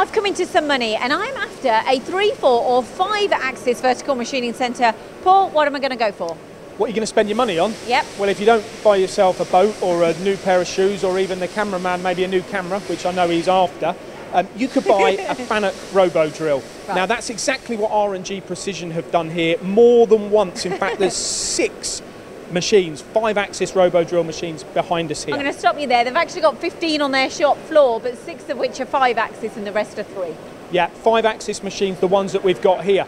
I've come into some money and I'm after a 3, 4 or 5 axis vertical machining centre. Paul, what am I going to go for? What are you going to spend your money on? Yep. Well, if you don't buy yourself a boat or a new pair of shoes or even the cameraman, maybe a new camera, which I know he's after, you could buy a FANUC RoboDrill. Right. Now, that's exactly what R&G Precision have done here more than once. In fact, there's 6 machines, 5-axis RoboDrill machines behind us here. I'm going to stop you there. They've actually got 15 on their shop floor, but 6 of which are 5-axis and the rest are 3. Yeah, 5-axis machines, the ones that we've got here.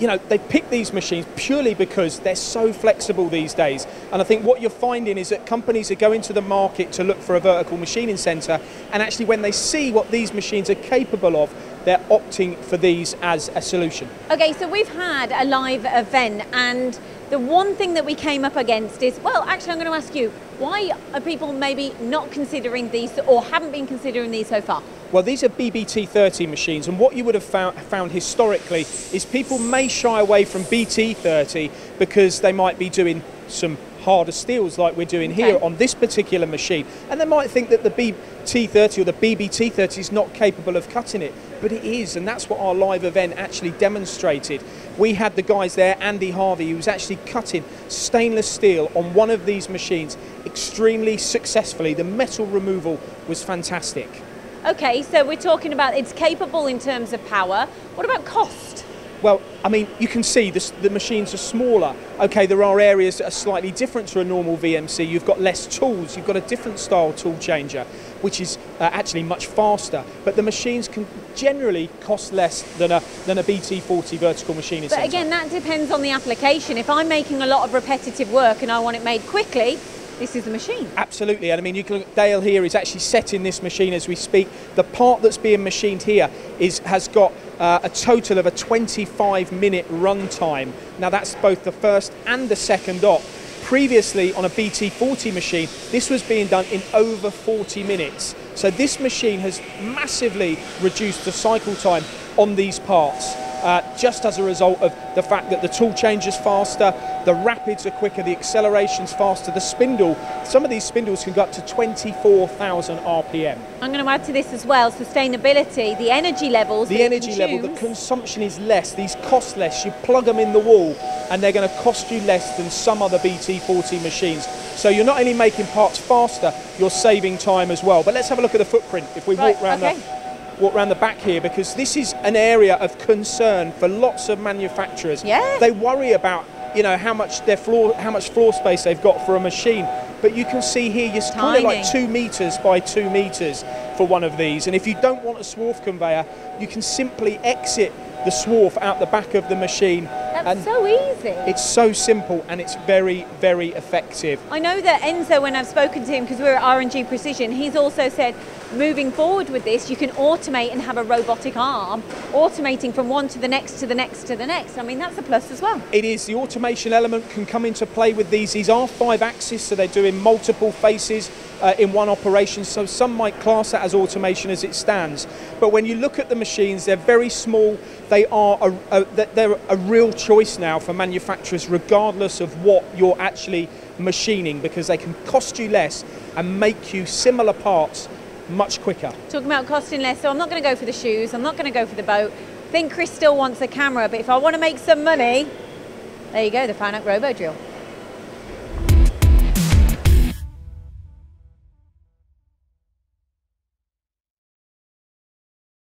You know, they pick these machines purely because they're so flexible these days. And I think what you're finding is that companies are going to the market to look for a vertical machining centre, and actually when they see what these machines are capable of, they're opting for these as a solution. Okay, so we've had a live event, and the one thing that we came up against is, well, actually I'm going to ask you, why are people maybe not considering these or haven't been considering these so far? Well, these are BBT30 machines, and what you would have found historically is people may shy away from BT30 because they might be doing some harder steels like we're doing here on this particular machine, and they might think that the BT30 or the BBT30 is not capable of cutting it, but it is, and that's what our live event actually demonstrated. We had the guys there, Andy Harvey, who was actually cutting stainless steel on one of these machines extremely successfully. The metal removal was fantastic. Okay, so we're talking about it's capable in terms of power. What about cost? Well, I mean, you can see the machines are smaller. Okay, there are areas that are slightly different to a normal VMC. You've got less tools, you've got a different style tool changer, which is actually much faster. But the machines can generally cost less than a BT40 vertical machining centre. But again, that depends on the application. If I'm making a lot of repetitive work and I want it made quickly, this is the machine. Absolutely, and I mean, you can look, Dale here is actually setting this machine as we speak. The part that's being machined here has got a total of a 25-minute run time. Now that's both the first and the second op. Previously on a BT40 machine, this was being done in over 40 minutes. So this machine has massively reduced the cycle time on these parts. Just as a result of the fact that the tool change is faster, the rapids are quicker, the acceleration's faster, the spindle, some of these spindles can go up to 24,000 RPM. I'm going to add to this as well, sustainability, the energy levels. The energy level, the consumption is less, these cost less. You plug them in the wall and they're going to cost you less than some other BT40 machines. So you're not only making parts faster, you're saving time as well. But let's have a look at the footprint if we walk around that. Walk around the back here, because this is an area of concern for lots of manufacturers. Yeah. They worry about, you know, how much floor space they've got for a machine. But you can see here, you're kind of like 2 meters by 2 meters for one of these. And if you don't want a swarf conveyor, you can simply exit the swarf out the back of the machine. That's so easy. It's so simple and it's very, very effective. I know that Enzo, when I've spoken to him, because we're at R&G Precision, he's also said moving forward with this, you can automate and have a robotic arm automating from one to the next to the next to the next. I mean, that's a plus as well. It is. The automation element can come into play with these. These are 5-axis, so they're doing multiple faces in one operation, so some might class that as automation as it stands. But when you look at the machines, they're very small. They are they're a real choice now for manufacturers, regardless of what you're actually machining, because they can cost you less and make you similar parts much quicker. Talking about costing less, so I'm not going to go for the shoes, I'm not going to go for the boat. I think Chris still wants a camera, but if I want to make some money, there you go, the FANUC RoboDrill.